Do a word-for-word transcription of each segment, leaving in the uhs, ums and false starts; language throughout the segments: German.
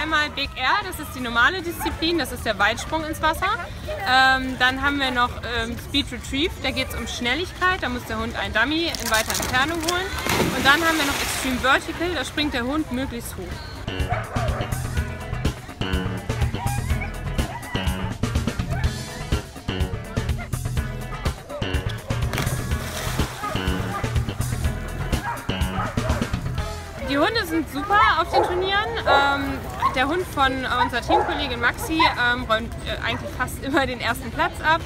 einmal Big Air, das ist die normale Disziplin, das ist der Weitsprung ins Wasser. Ähm, dann haben wir noch ähm, Speed Retrieve, da geht es um Schnelligkeit, da muss der Hund einen Dummy in weiter Entfernung holen. Und dann haben wir noch Extreme Vertical, da springt der Hund möglichst hoch. Die Hunde sind super auf den Turnieren. Ähm, der Hund von unserer Teamkollegin Maxi ähm, räumt äh, eigentlich fast immer den ersten Platz ab.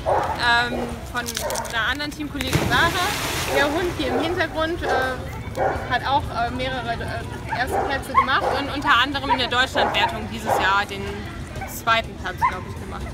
Ähm, von einer anderen Teamkollegin Sarah. Der Hund hier im Hintergrund äh, hat auch äh, mehrere äh, erste Plätze gemacht und unter anderem in der Deutschlandwertung dieses Jahr den zweiten Platz, glaube ich, gemacht.